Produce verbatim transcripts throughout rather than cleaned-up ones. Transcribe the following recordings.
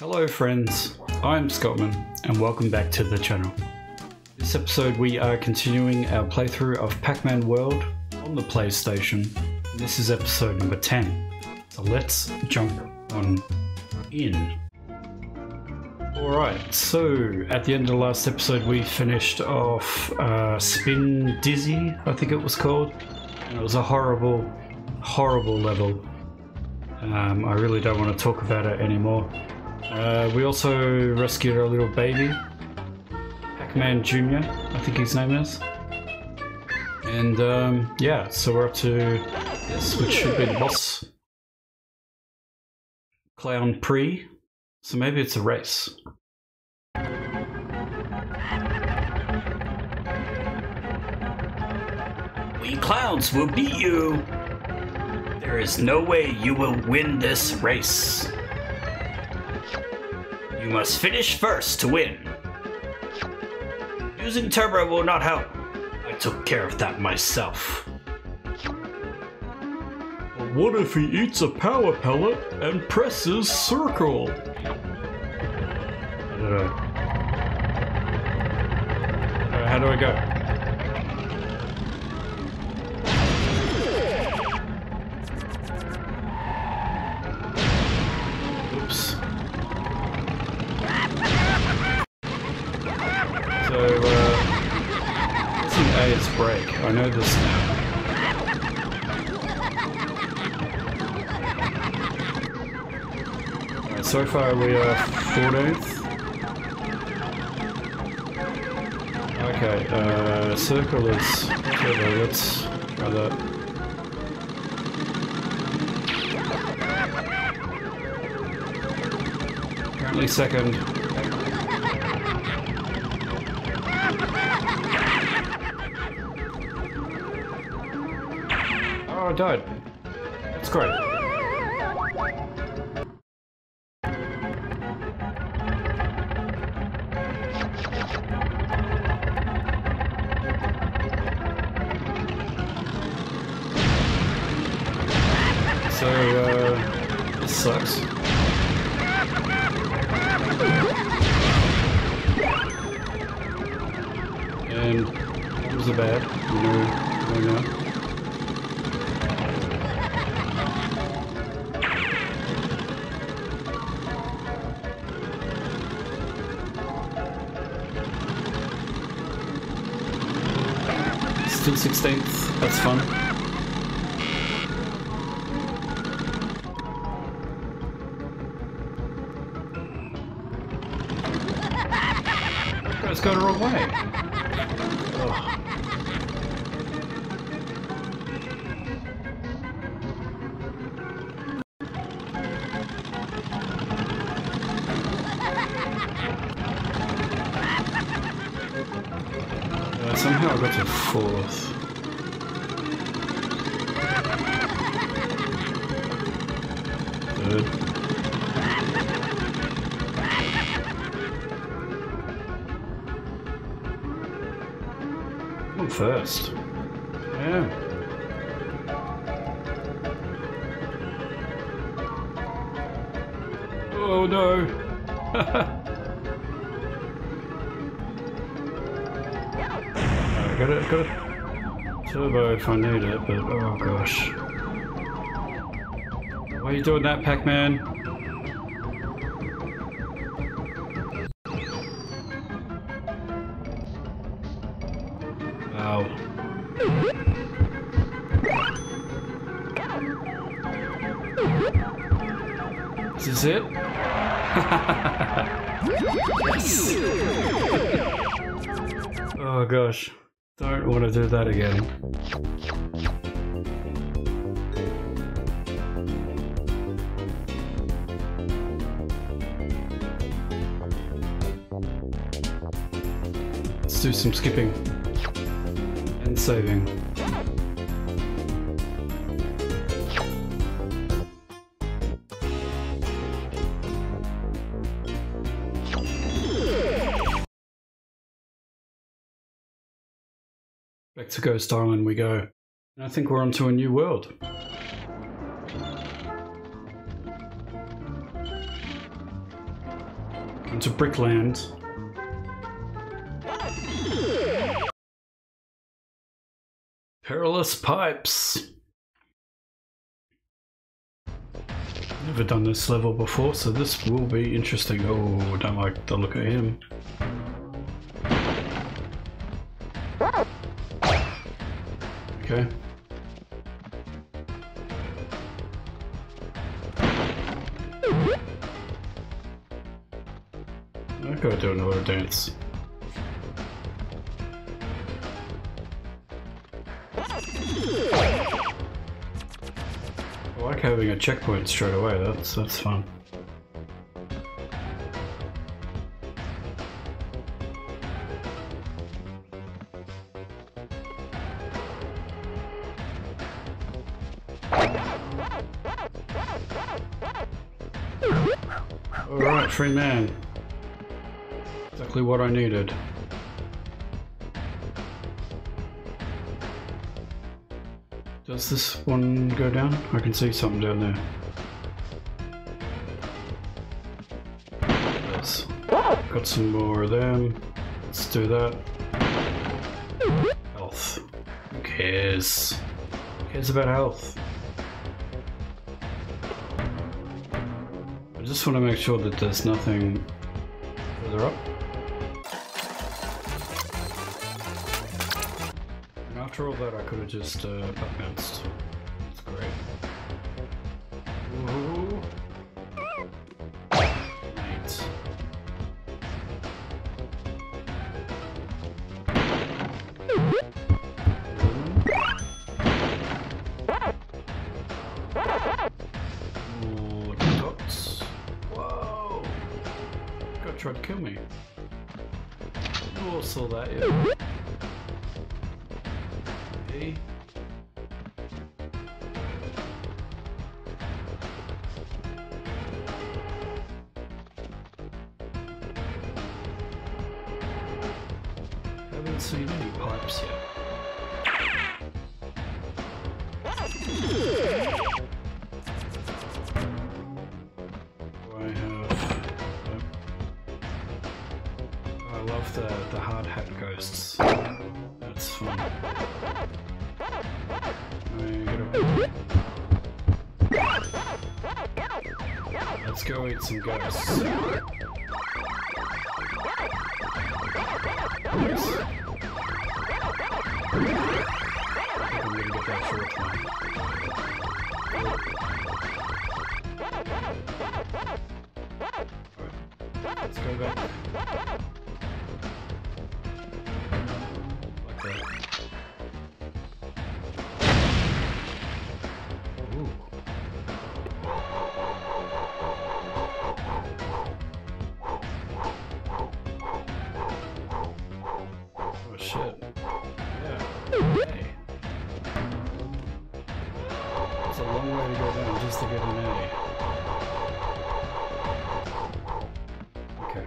Hello friends, I'm Scottman and welcome back to the channel. This episode we are continuing our playthrough of Pac-Man World on the PlayStation. This is episode number ten, so let's jump on in. Alright, so at the end of the last episode we finished off uh, Spin Dizzy, I think it was called, and it was a horrible, horrible level. Um, I really don't want to talk about it anymore. Uh, we also rescued our little baby, Pac-Man Junior, I think his name is. And um, yeah, so we're up to this, which should be the boss. Clown Prix. So maybe it's a race. We clowns will beat you. There is no way you will win this race. You must finish first to win. Using turbo will not help. I took care of that myself. But what if he eats a power pellet and presses circle? Uh, how do I go? Oops. So, uh, it's an A's break. I know this now. Right, so far we are fourteenth. Okay, uh, circle is turbo, let's try that. Currently second. Oh, I died. That's great. So, uh, this sucks. And it was a bad, you know, going on. Still sixteenth, that's fun. Go the wrong way. Uh, somehow I got to fourth. Third. First. Yeah. Oh no. I got it, got it. Turbo if I need it, but oh gosh. Why are you doing that, Pac-Man? Is this it? Yes. Oh gosh, don't want to do that again. Let's do some skipping and saving. Back to Ghost Island we go, and I think we're onto a new world. to Brickland. Perilous Pipes. Never done this level before, so this will be interesting. Oh, don't like the look of him. Okay. I gotta do another dance. I like having a checkpoint straight away, that's that's fun. Alright, free man. Exactly what I needed. Does this one go down? I can see something down there. Yes. Got some more of them. Let's do that. Health. Who cares? Who cares about health? I just want to make sure that there's nothing further up. After all that, I could have just uh, butt bounced. That's great. Whoa. Right. Ooh, dots. Whoa! God tried to kill me. Oh, saw that, yeah. Haven't seen any pipes yet. I have. I love the the hard hat ghosts. That's fun. Let's go eat some ghosts. Nice. I'm gonna get that short one. Alright, let's go back. Shit. Yeah. Hey. It's a long way to go down just to get an A. Okay.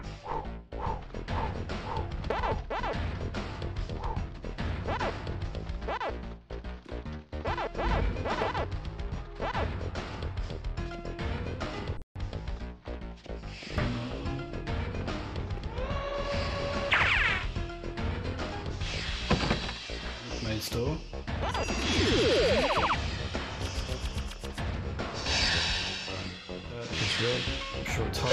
Store. That is red. I'm sure it's hot.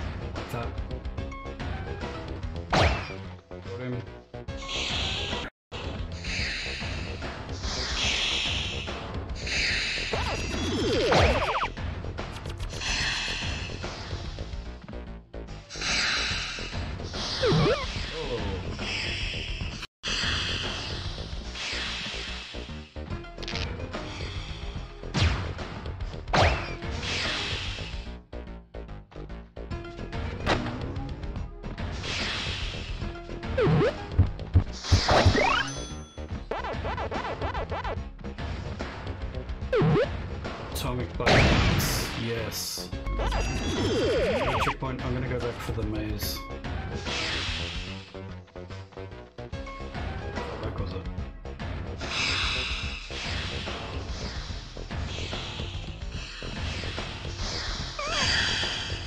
Like that. Got him. Atomic buttons, yes. Checkpoint, I'm gonna go back for the maze. How back was it?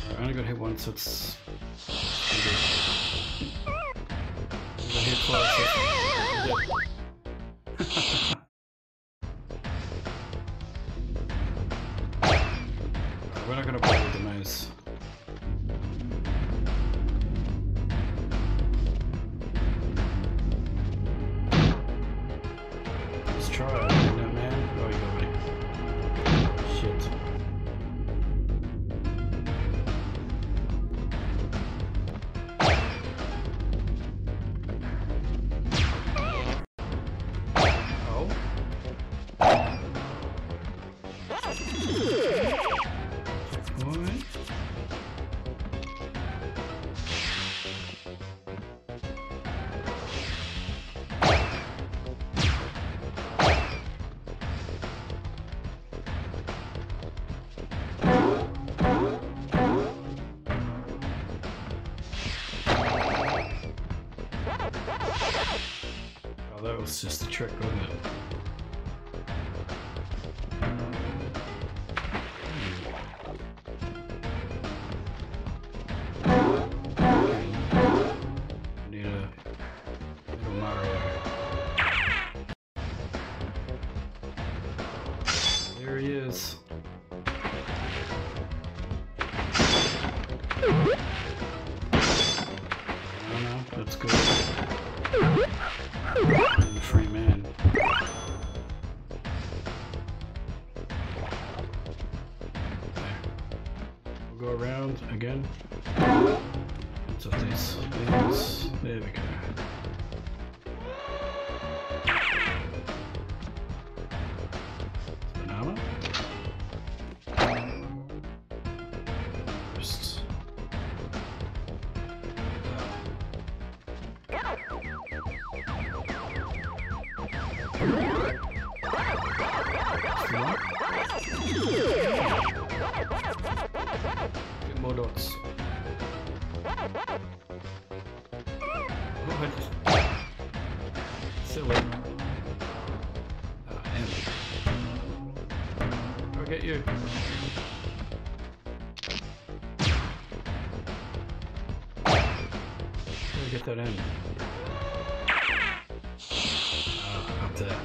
Right, I'm gonna got hit once, so it's... I got hit twice, so... yeah. We're not gonna play with the mouse. Let's try it. It's just a trick, wasn't it? That in. Uh, up there.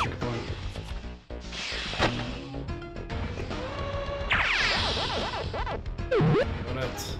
Checkpoint. Got it.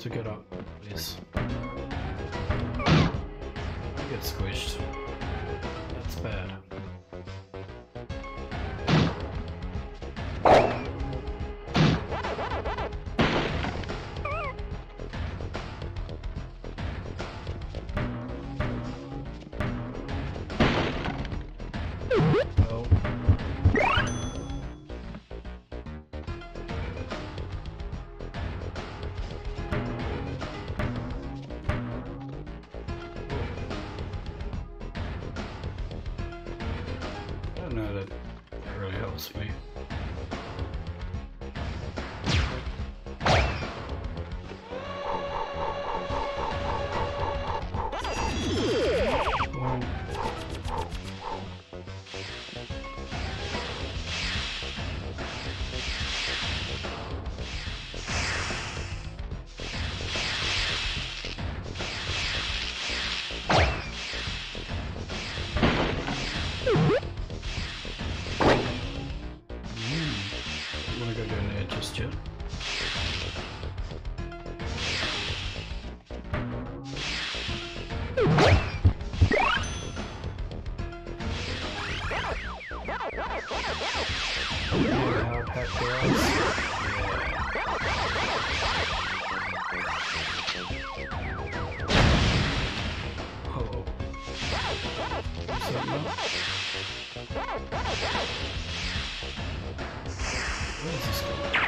To get up, please. I get squished. That's bad. pack for us. Hello. Is that enough? Where is this going?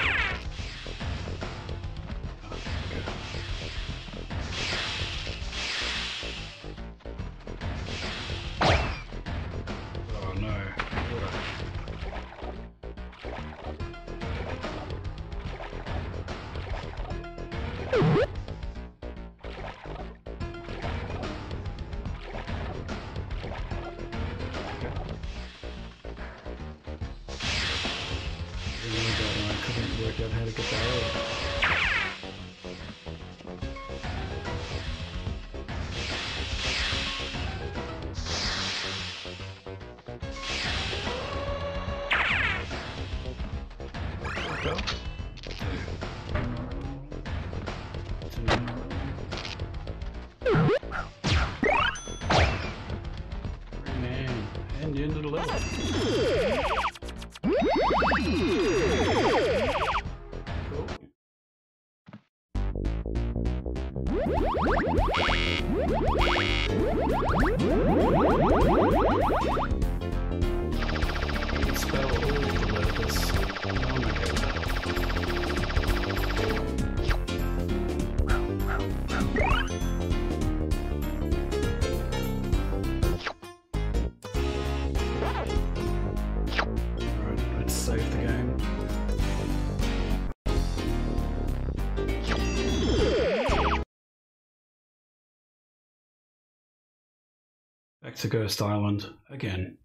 Back to Ghost Island again.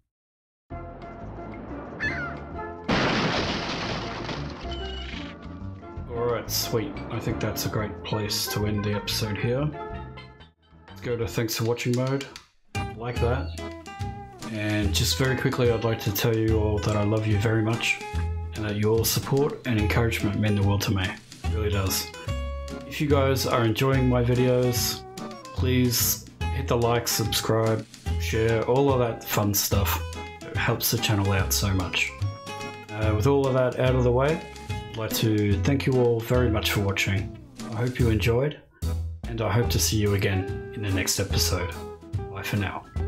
Alright, sweet. I think that's a great place to end the episode here. Let's go to thanks for watching mode, like that. And just very quickly, I'd like to tell you all that I love you very much and that your support and encouragement mean the world to me. It really does. If you guys are enjoying my videos, please hit the like, subscribe, share, all of that fun stuff. It helps the channel out so much. Uh, with all of that out of the way, I'd like to thank you all very much for watching. I hope you enjoyed, and I hope to see you again in the next episode. Bye for now.